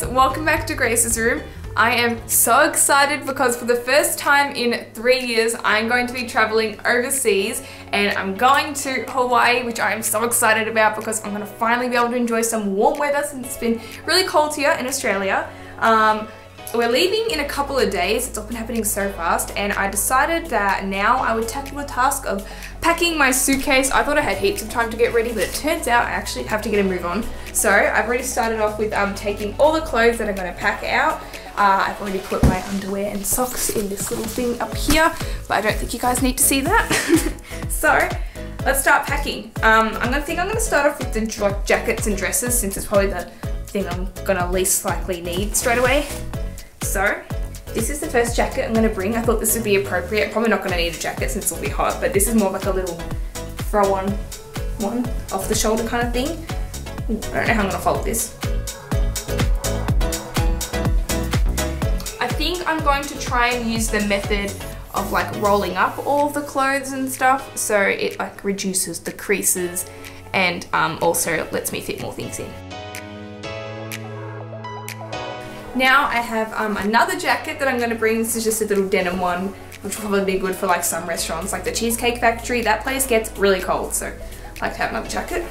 guys, welcome back to Grace's Room. I am so excited because for the first time in 3 years I'm going to be traveling overseas and I'm going to Hawaii, which I am so excited about because I'm going to finally be able to enjoy some warm weather since it's been really cold here in Australia. We're leaving in a couple of days. It's all been happening so fast, and I decided that now I would tackle the task of packing my suitcase. I thought I had heaps of time to get ready, but it turns out I actually have to get a move on. So I've already started off with taking all the clothes that I'm going to pack out. I've already put my underwear and socks in this little thing up here, but I don't think you guys need to see that. So let's start packing. I'm going to start off with the jackets and dresses since it's probably the thing I'm going to least likely need straight away. So this is the first jacket I'm going to bring. I thought this would be appropriate. Probably not going to need a jacket since it'll be hot, but this is more like a little throw on one, off the shoulder kind of thing. Ooh, I don't know how I'm going to fold this. I think I'm going to try and use the method of like rolling up all the clothes and stuff, so it like reduces the creases and also lets me fit more things in. Now I have another jacket that I'm going to bring. This is just a little denim one, which will probably be good for like some restaurants, like the Cheesecake Factory. That place gets really cold, so I like to have another jacket.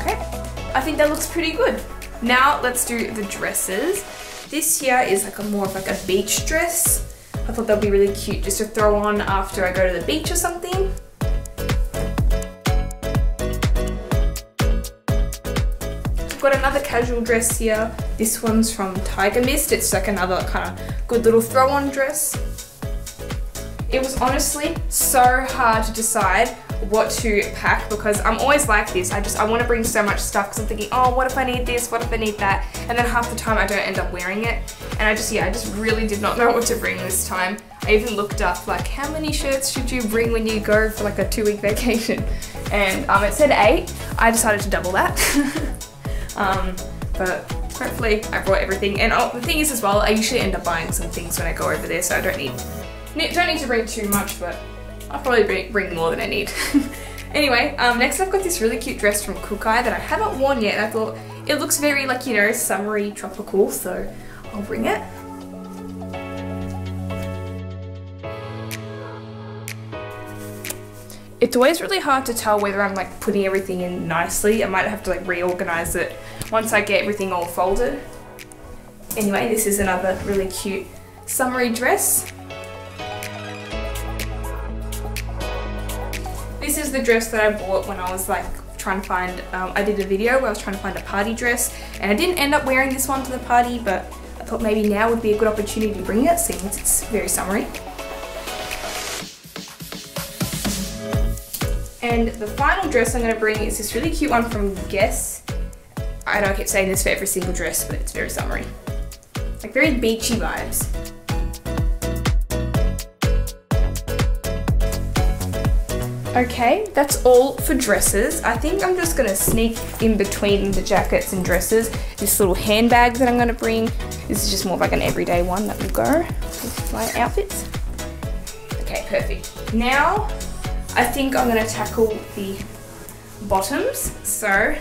Okay, I think that looks pretty good. Now let's do the dresses. This here is like a more of like a beach dress. I thought that would be really cute just to throw on after I go to the beach or something. Got another casual dress here. This one's from Tiger Mist. It's like another kind of good little throw-on dress. It was honestly so hard to decide what to pack because I'm always like this. I want to bring so much stuff because I'm thinking, oh, what if I need this? What if I need that? And then half the time I don't end up wearing it. And I just really did not know what to bring this time. I even looked up like how many shirts should you bring when you go for like a 2-week vacation? And it said 8. I decided to double that. But hopefully I brought everything. And the thing is as well, I usually end up buying some things when I go over there, so I don't need to bring too much, but I'll probably bring more than I need. Anyway, next I've got this really cute dress from Kukai that I haven't worn yet, and I thought it looks very like, you know, summery, tropical, so I'll bring it. It's always really hard to tell whether I'm like putting everything in nicely. I might have to like reorganize it once I get everything all folded. Anyway, this is another really cute summery dress. This is the dress that I bought when I was like trying to find, I did a video where I was trying to find a party dress, and I didn't end up wearing this one to the party, but I thought maybe now would be a good opportunity to bring it since it's very summery. And the final dress I'm going to bring is this really cute one from Guess. I know I keep saying this for every single dress, but it's very summery. Like very beachy vibes. Okay, that's all for dresses. I think I'm just going to sneak in between the jackets and dresses this little handbag that I'm going to bring. This is just more of like an everyday one that will go with my outfits. Okay, perfect. Now I think I'm going to tackle the bottoms. So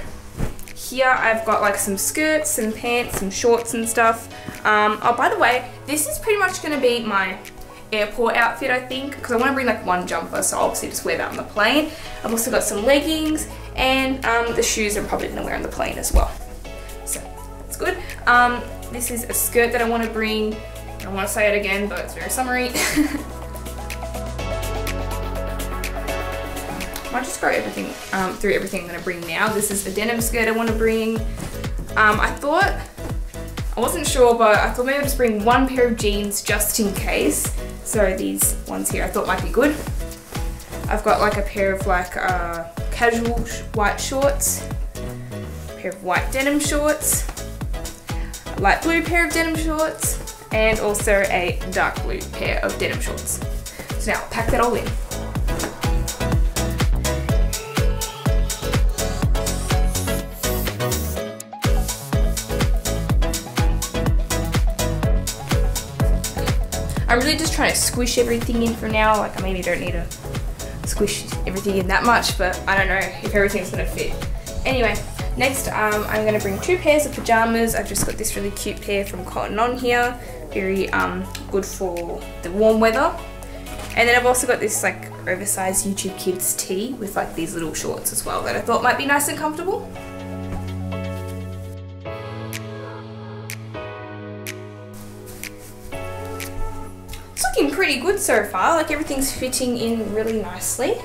here I've got like some skirts, some pants, some shorts and stuff. Oh, by the way, this is pretty much going to be my airport outfit, I think, because I want to bring like one jumper, so I'll obviously just wear that on the plane. I've also got some leggings, and the shoes I'm probably going to wear on the plane as well. So that's good. This is a skirt that I want to bring. I don't want to say it again, but it's very summery. I'll just go everything through everything I'm going to bring now. This is a denim skirt I want to bring. I wasn't sure, but I thought maybe I'd just bring one pair of jeans just in case. So these ones here I thought might be good. I've got like a pair of like casual white shorts, a pair of white denim shorts, a light blue pair of denim shorts, and also a dark blue pair of denim shorts. So now I'll pack that all in. I'm really just trying to squish everything in for now. Like I maybe don't need to squished everything in that much, but I don't know if everything's gonna fit. Anyway, next I'm gonna bring two pairs of pajamas. I've just got this really cute pair from Cotton On here. Very good for the warm weather. And then I've also got this like oversized YouTube Kids tee with like these little shorts as well that I thought might be nice and comfortable. It's looking pretty good so far, like everything's fitting in really nicely.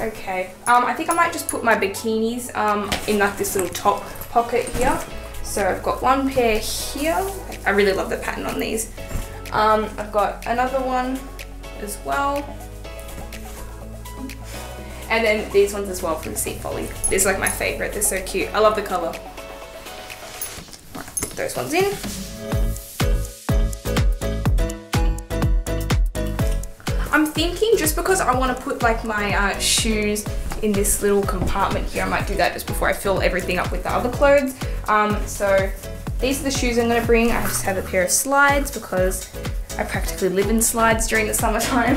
Okay, I think I might just put my bikinis in like this little top pocket here. So I've got one pair here. I really love the pattern on these. I've got another one as well, and then these ones as well from Sea Folly. These are like my favourite, they're so cute. I love the colour. Right, put those ones in. I'm thinking just because I want to put like my shoes in this little compartment here, I might do that just before I fill everything up with the other clothes. So these are the shoes I'm going to bring. I just have a pair of slides because I practically live in slides during the summertime.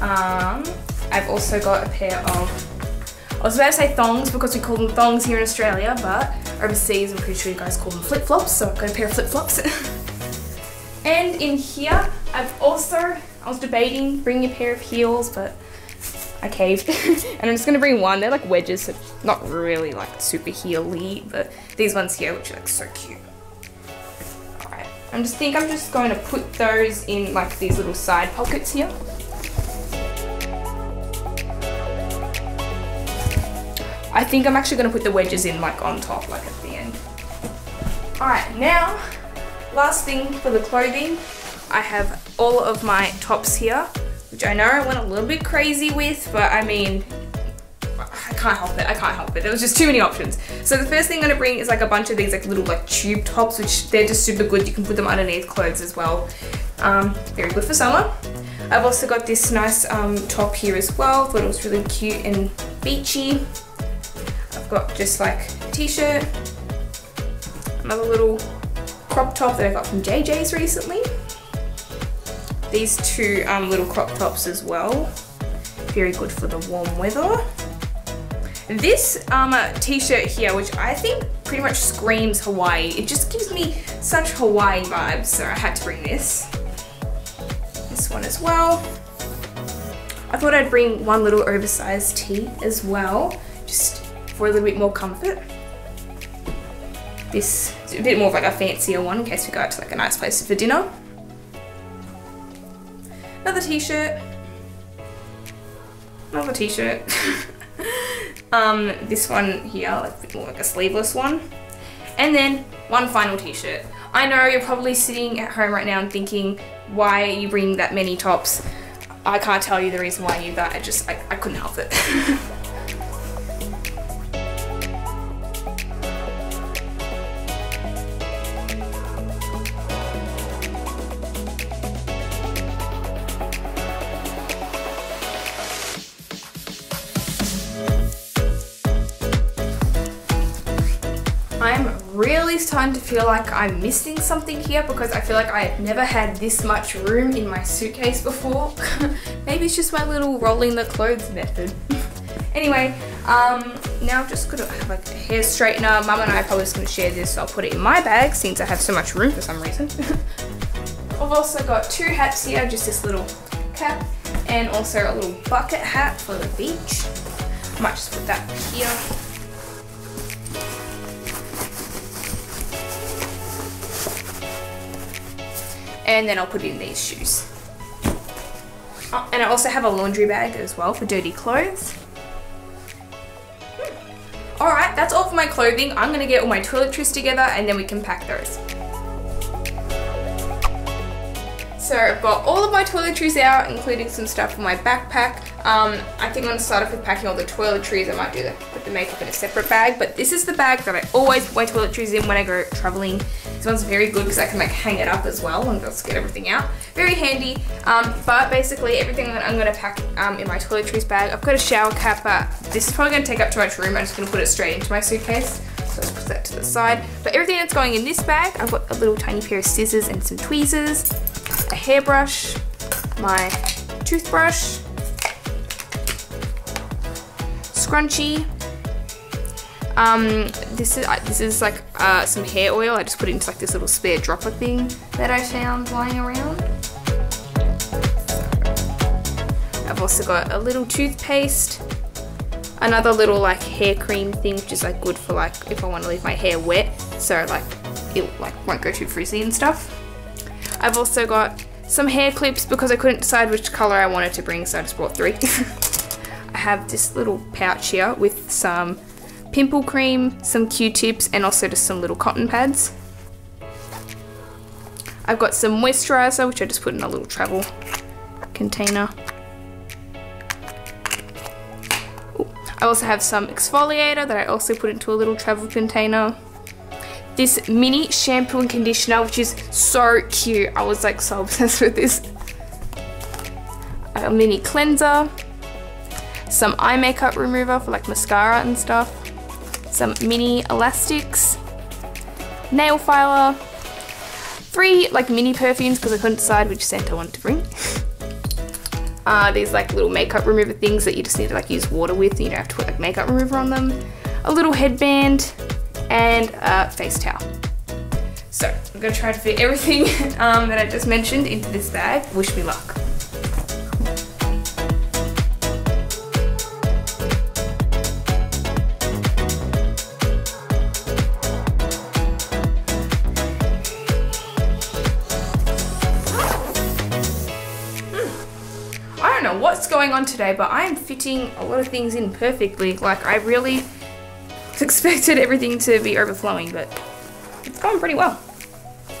I've also got a pair of, I was about to say thongs because we call them thongs here in Australia, but overseas I'm pretty sure you guys call them flip-flops, so I've got a pair of flip-flops. And in here I've also, I was debating bringing a pair of heels, but I caved. And I'm just going to bring one. They're like wedges, so not really like super heel-y, but these ones here, which are like so cute. Alright, I'm just going to put those in like these little side pockets here. I think I'm actually going to put the wedges in like on top, like at the end. Alright, now, last thing for the clothing. I have all of my tops here, which I know I went a little bit crazy with, but I mean, I can't help it. There was just too many options. So the first thing I'm gonna bring is like a bunch of these like little like tube tops, which they're just super good. You can put them underneath clothes as well. Very good for summer. I've also got this nice top here as well. Thought it was really cute and beachy. I've got just like a t-shirt, another little crop top that I got from JJ's recently. These two little crop tops as well, very good for the warm weather. This t-shirt here, which I think pretty much screams Hawaii, it just gives me such Hawaii vibes, so I had to bring this. This one as well. I thought I'd bring one little oversized tee as well, just for a little bit more comfort. This is a bit more of like a fancier one in case we go out to like a nice place for dinner. Another t-shirt, another t-shirt. This one here, like more like a sleeveless one. And then one final t-shirt. I know you're probably sitting at home right now and thinking, why are you bringing that many tops? I can't tell you the reason why either. I couldn't help it. Really starting to feel like I'm missing something here because I feel like I've never had this much room in my suitcase before. Maybe it's just my little rolling the clothes method. Anyway, now I'm just gonna have like a hair straightener. Mum and I are probably just gonna share this, so I'll put it in my bag since I have so much room for some reason. I've also got two hats here, just this little cap and also a little bucket hat for the beach. I might just put that here. And then I'll put in these shoes. Oh, and I also have a laundry bag as well for dirty clothes. Alright, that's all for my clothing. I'm gonna get all my toiletries together and then we can pack those. So I've got all of my toiletries out, including some stuff for my backpack. I think I'm gonna start off with packing all the toiletries. I might do that, put the makeup in a separate bag, but this is the bag that I always put my toiletries in when I go traveling. This one's very good because I can like hang it up as well and just get everything out. Very handy, but basically everything that I'm going to pack in my toiletries bag. I've got a shower cap, but this is probably going to take up too much room. I'm just going to put it straight into my suitcase. So I'll put that to the side. But everything that's going in this bag, I've got a little tiny pair of scissors and some tweezers, a hairbrush, my toothbrush, scrunchie. This is like some hair oil. I just put it into like this little spare dropper thing that I found lying around. I've also got a little toothpaste, another little like hair cream thing, which is like good for like if I want to leave my hair wet, so like it like won't go too frizzy and stuff. I've also got some hair clips because I couldn't decide which color I wanted to bring, so I just brought 3. I have this little pouch here with some pimple cream, some Q-tips, and also just some little cotton pads. I've got some moisturizer, which I just put in a little travel container. Ooh. I also have some exfoliator that I also put into a little travel container. This mini shampoo and conditioner, which is so cute. I was like so obsessed with this. A mini cleanser. Some eye makeup remover for like mascara and stuff. Some mini elastics, nail filer, 3 like mini perfumes because I couldn't decide which scent I wanted to bring. These like little makeup remover things that you just need to like use water with and you don't have to put like makeup remover on them. A little headband and a face towel. So I'm going to try to fit everything that I just mentioned into this bag. Wish me luck. Going on today, but I am fitting a lot of things in perfectly. Like I really expected everything to be overflowing, but it's gone pretty well.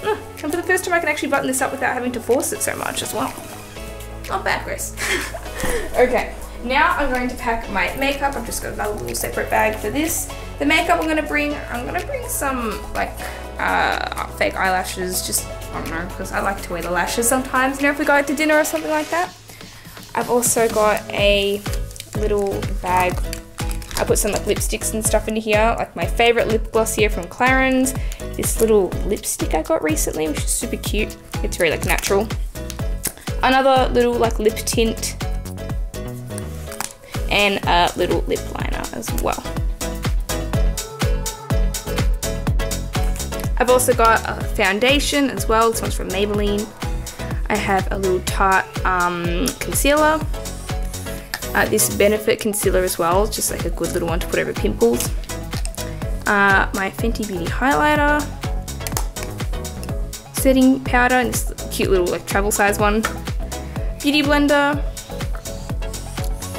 And for the first time I can actually button this up without having to force it so much as well. Not bad, Grace. Okay, now I'm going to pack my makeup. I've just got another little separate bag for this. The makeup I'm gonna bring some like fake eyelashes, just I don't know, because I like to wear the lashes sometimes, you know, if we go out to dinner or something like that. I've also got a little bag. I put some like lipsticks and stuff in here, like my favorite lip gloss here from Clarins. This little lipstick I got recently, which is super cute. It's very like natural. Another little like lip tint and a little lip liner as well. I've also got a foundation as well. This one's from Maybelline. I have a little Tarte concealer, this Benefit concealer as well, just like a good little one to put over pimples, my Fenty Beauty highlighter, setting powder, and this cute little like travel size one, beauty blender,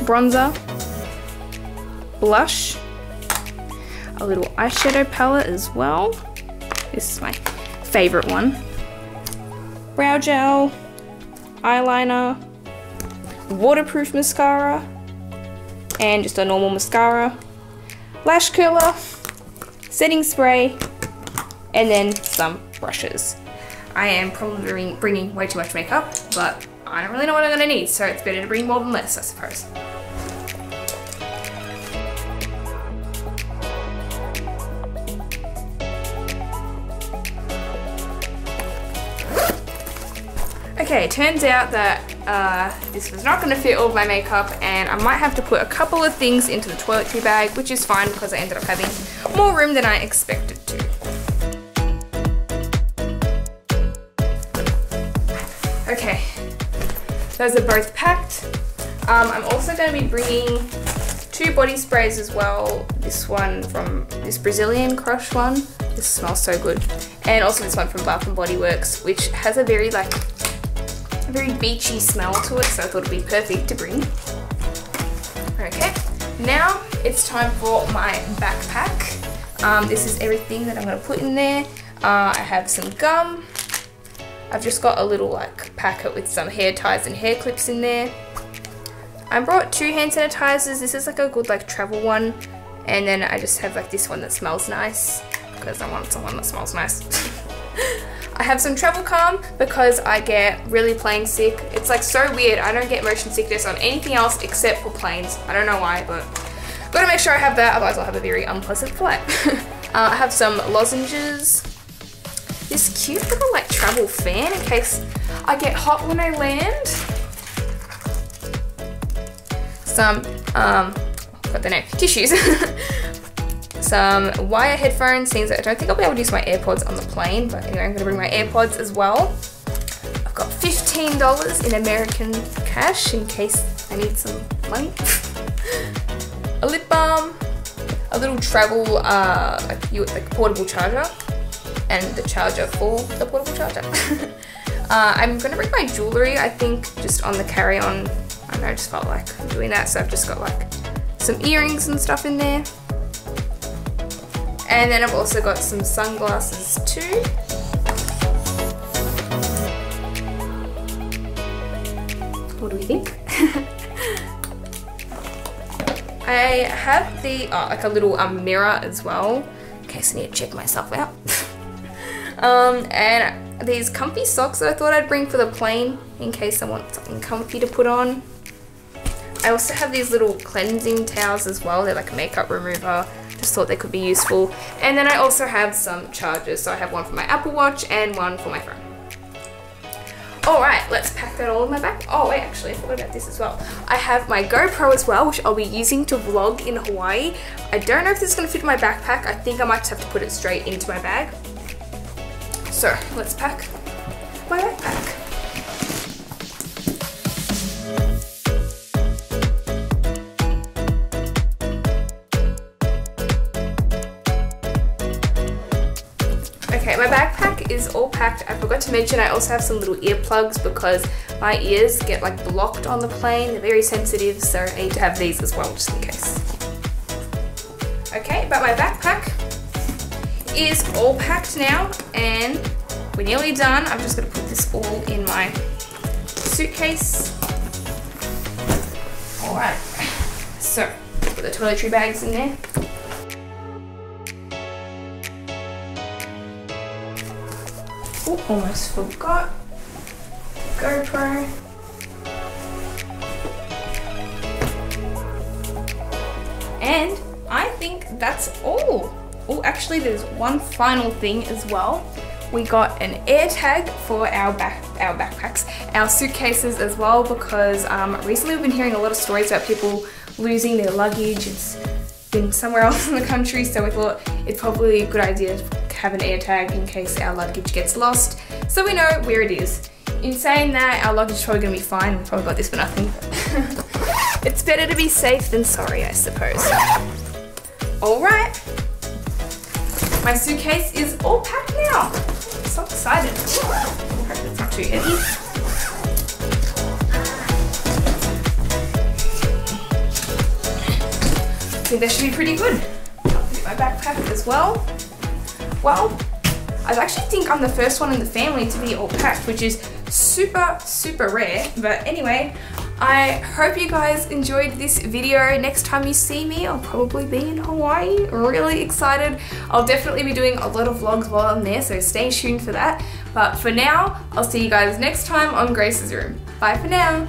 bronzer, blush, a little eyeshadow palette as well, this is my favourite one, brow gel, eyeliner, waterproof mascara, and just a normal mascara, lash curler, setting spray, and then some brushes. I am probably bringing way too much makeup, but I don't really know what I'm gonna need, so it's better to bring more than less, I suppose. Okay, it turns out that this was not going to fit all of my makeup, and I might have to put a couple of things into the toiletry bag, which is fine because I ended up having more room than I expected to. Okay, those are both packed. I'm also going to be bringing 2 body sprays as well. This one from this Brazilian Crush one. This smells so good. And also this one from Bath & Body Works, which has a very like very beachy smell to it, so I thought it'd be perfect to bring. Okay, now it's time for my backpack. This is everything that I'm going to put in there. I have some gum. I've just got a little like packet with some hair ties and hair clips in there. I brought 2 hand sanitizers. This is like a good like travel one, and then I just have like this one that smells nice because I want someone that smells nice. I have some travel calm because I get really plane sick. It's like so weird. I don't get motion sickness on anything else except for planes. I don't know why, but I've got to make sure I have that, otherwise I'll have a very unpleasant flight. I have some lozenges. This cute little like travel fan in case I get hot when I land. Some forgot the name, tissues. Some wire headphones, things that I don't think I'll be able to use my AirPods on the plane, but anyway, I'm gonna bring my AirPods as well. I've got $15 in American cash in case I need some money. A lip balm, a little travel like portable charger, and the charger for the portable charger. I'm gonna bring my jewellery, I think, just on the carry-on. I don't know, I just felt like doing that, so I've just got like some earrings and stuff in there. And then I've also got some sunglasses too. What do we think? I have the, oh, like a little mirror as well, in case I need to check myself out. And these comfy socks that I thought I'd bring for the plane in case I want something comfy to put on. I also have these little cleansing towels as well. They're like a makeup remover. Just thought they could be useful. And then I also have some chargers. So I have one for my Apple Watch and one for my phone. Alright, let's pack that all in my bag. Oh wait, actually I forgot about this as well. I have my GoPro as well, which I'll be using to vlog in Hawaii. I don't know if this is going to fit in my backpack. I think I might just have to put it straight into my bag. So let's pack my backpack. Okay, my backpack is all packed. I forgot to mention I also have some little earplugs because my ears get like blocked on the plane. They're very sensitive, so I need to have these as well just in case. Okay, but my backpack is all packed now and we're nearly done. I'm just going to put this all in my suitcase. Alright, so put the toiletry bags in there. Oh, almost forgot. GoPro. And I think that's all. Oh, actually there's one final thing as well. We got an AirTag for our backpacks, our suitcases as well, because recently we've been hearing a lot of stories about people losing their luggage. It's been somewhere else in the country, so we thought it's probably a good idea to have an AirTag in case our luggage gets lost, so we know where it is. In saying that, our luggage is probably going to be fine. We probably got this for nothing. It's better to be safe than sorry, I suppose. Alright, my suitcase is all packed now. I'm so excited. I hope it's not too heavy. I think that should be pretty good. I'll put my backpack as well. Well, I actually think I'm the first one in the family to be all packed, which is super, super rare. But anyway, I hope you guys enjoyed this video. Next time you see me, I'll probably be in Hawaii. Really excited. I'll definitely be doing a lot of vlogs while I'm there, so stay tuned for that. But for now, I'll see you guys next time on Grace's Room. Bye for now.